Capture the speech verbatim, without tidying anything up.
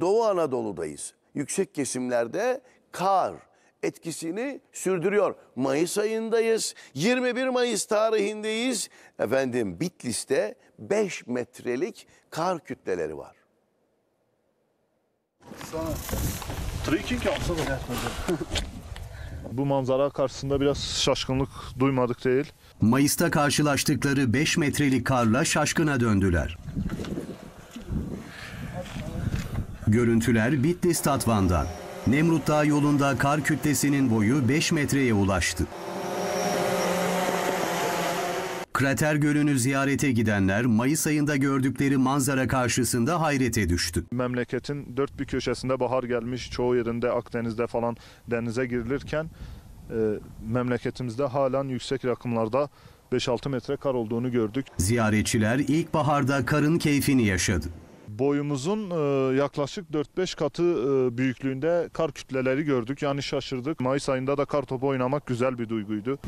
Doğu Anadolu'dayız. Yüksek kesimlerde kar etkisini sürdürüyor. Mayıs ayındayız. yirmi bir Mayıs tarihindeyiz. Efendim Bitlis'te beş metrelik kar kütleleri var. Bu manzara karşısında biraz şaşkınlık duymadık değil. Mayıs'ta karşılaştıkları beş metrelik karla şaşkına döndüler. Görüntüler Bitlis Tatvan'dan. Nemrut Dağı yolunda kar kütlesinin boyu beş metreye ulaştı. Krater Gölü'nü ziyarete gidenler Mayıs ayında gördükleri manzara karşısında hayrete düştü. Memleketin dört bir köşesinde bahar gelmiş, çoğu yerinde Akdeniz'de falan denize girilirken e, memleketimizde halen yüksek rakımlarda beş altı metre kar olduğunu gördük. Ziyaretçiler ilkbaharda karın keyfini yaşadı. Boyumuzun yaklaşık dört beş katı büyüklüğünde kar kütleleri gördük. Yani şaşırdık. Mayıs ayında da kar topu oynamak güzel bir duyguydu.